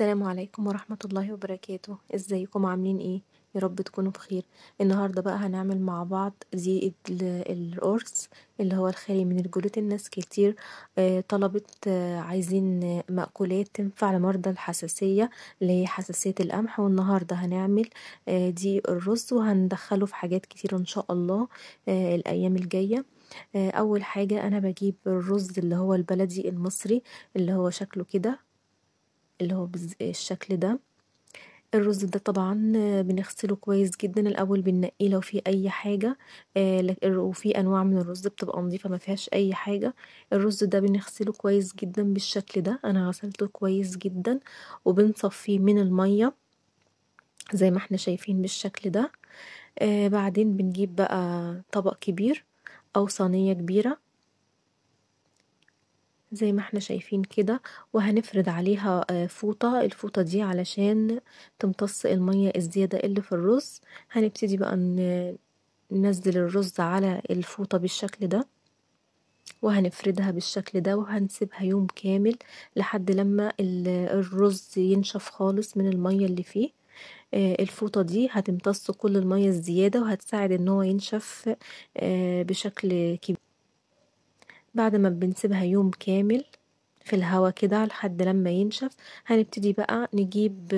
السلام عليكم ورحمة الله وبركاته. ازيكم؟ عاملين ايه؟ يا رب تكونوا بخير. النهاردة بقى هنعمل مع بعض دقيق القرص اللي هو الخالي من الجلوتين. ناس كتير طلبت عايزين مأكولات تنفع لمرضى الحساسية اللي هي حساسية القمح، والنهاردة هنعمل دقيق الرز وهندخله في حاجات كتير ان شاء الله الايام الجاية. اول حاجة انا بجيب الرز اللي هو البلدي المصري اللي هو شكله كده، اللي هو بالشكل ده. الرز ده طبعا بنغسله كويس جدا الاول، بننقيه لو في اي حاجه، وفي انواع من الرز بتبقى نظيفه ما فيهاش اي حاجه. الرز ده بنغسله كويس جدا بالشكل ده، انا غسلته كويس جدا وبنصفيه من الميه زي ما احنا شايفين بالشكل ده. بعدين بنجيب بقى طبق كبير او صينيه كبيره زي ما احنا شايفين كده، وهنفرد عليها فوطة. الفوطة دي علشان تمتص المية الزيادة اللي في الرز. هنبتدي بقى ننزل الرز على الفوطة بالشكل ده، وهنفردها بالشكل ده، وهنسيبها يوم كامل لحد لما الرز ينشف خالص من المية اللي فيه. الفوطة دي هتمتص كل المية الزيادة وهتساعد ان هو ينشف بشكل كبير. بعد ما بنسيبها يوم كامل في الهواء كده لحد لما ينشف، هنبتدي بقى نجيب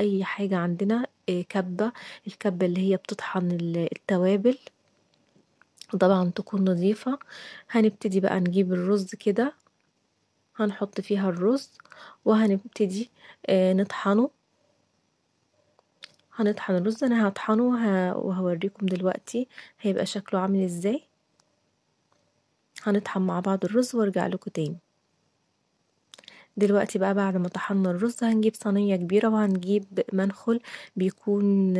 اي حاجة عندنا، كبة، الكبة اللي هي بتطحن التوابل، طبعا تكون نظيفة. هنبتدي بقى نجيب الرز كده، هنحط فيها الرز وهنبتدي نطحنه. هنطحن الرز، انا هطحنه وهوريكم دلوقتي هيبقى شكله عامل ازاي. هنطحن مع بعض الرز وارجع لكم تاني. دلوقتي بقى بعد ما طحنا الرز، هنجيب صينية كبيرة وهنجيب منخل بيكون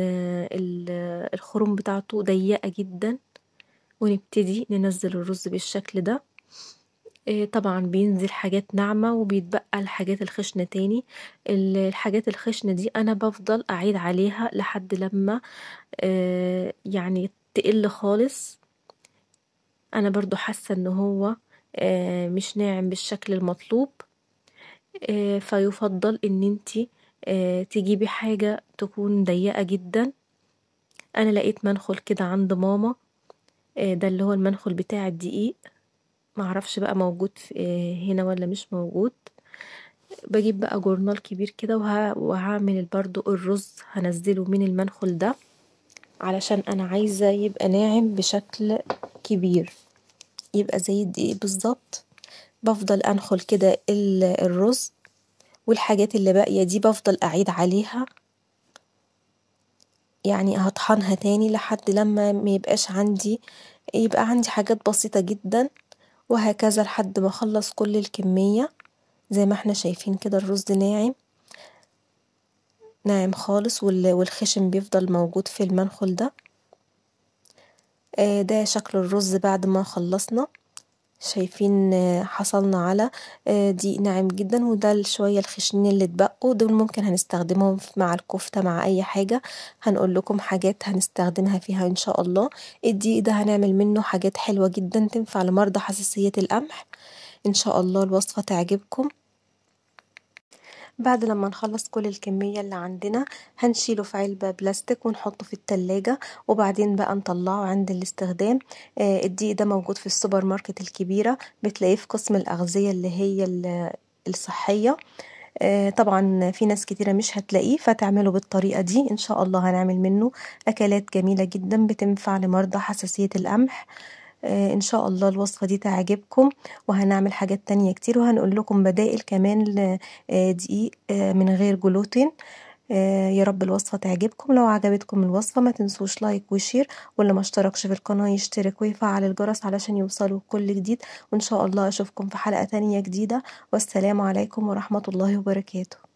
الخروم بتاعته ضيقة جدا، ونبتدي ننزل الرز بالشكل ده. طبعا بينزل حاجات ناعمة وبيتبقى الحاجات الخشنة تاني. الحاجات الخشنة دي انا بفضل اعيد عليها لحد لما يعني تقل خالص. انا برضو حاسة ان هو مش ناعم بالشكل المطلوب، فيفضل ان انتي تجيبي حاجة تكون ضيقة جدا. انا لقيت منخل كده عند ماما، ده اللي هو المنخل بتاع الدقيق، معرفش بقى موجود هنا ولا مش موجود. بجيب بقى جورنال كبير كده وهعمل برضو الرز، هنزله من المنخل ده علشان انا عايزة يبقى ناعم بشكل كبير، يبقى زي الدقيق بالظبط. بفضل انخل كده الرز، والحاجات اللي باقيه دي بفضل اعيد عليها، يعني هطحنها تاني لحد لما ما يبقاش عندي، يبقى عندي حاجات بسيطه جدا، وهكذا لحد ما اخلص كل الكميه. زي ما احنا شايفين كده الرز ناعم ناعم خالص، والخشم بيفضل موجود في المنخل ده. ده شكل الرز بعد ما خلصنا. شايفين حصلنا على دقيق ناعم جدا، وده شوية الخشنين اللي اتبقوا دول ممكن هنستخدمهم مع الكفتة، مع اي حاجة. هنقول لكم حاجات هنستخدمها فيها ان شاء الله. الدقيق ده هنعمل منه حاجات حلوة جدا تنفع لمرضى حساسية القمح ان شاء الله. الوصفة تعجبكم. بعد لما نخلص كل الكمية اللي عندنا، هنشيله في علبة بلاستيك ونحطه في التلاجة، وبعدين بقى نطلعه عند الاستخدام. الدقيق ده موجود في السوبر ماركت الكبيرة، بتلاقيه في قسم الأغذية اللي هي الصحية. طبعا في ناس كتيرة مش هتلاقيه، فتعمله بالطريقة دي ان شاء الله. هنعمل منه أكلات جميلة جدا بتنفع لمرضى حساسية القمح ان شاء الله. الوصفة دي تعجبكم، وهنعمل حاجات تانية كتير، وهنقول لكم بدائل كمان دقيق من غير جلوتين. يا رب الوصفة تعجبكم. لو عجبتكم الوصفة ما تنسوش لايك وشير، واللي ما اشتركش في القناة يشترك ويفعل الجرس علشان يوصلوا كل جديد. وان شاء الله اشوفكم في حلقة تانية جديدة، والسلام عليكم ورحمة الله وبركاته.